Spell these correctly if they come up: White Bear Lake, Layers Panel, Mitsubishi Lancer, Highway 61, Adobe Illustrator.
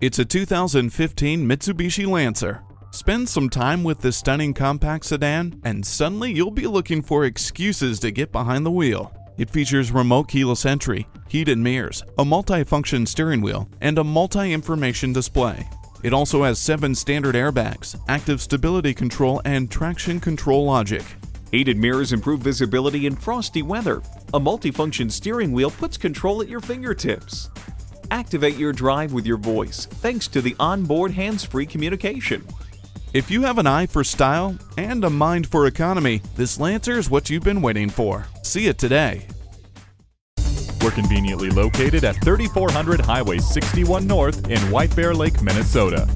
It's a 2015 Mitsubishi Lancer. Spend some time with this stunning compact sedan, and suddenly you'll be looking for excuses to get behind the wheel. It features remote keyless entry, heated mirrors, a multi-function steering wheel, and a multi-information display. It also has 7 standard airbags, active stability control, and traction control logic. Heated mirrors improve visibility in frosty weather. A multi-function steering wheel puts control at your fingertips. Activate your drive with your voice thanks to the onboard hands-free communication. If you have an eye for style and a mind for economy, this Lancer is what you've been waiting for. See it today. We're conveniently located at 3400 Highway 61 North in White Bear Lake, Minnesota.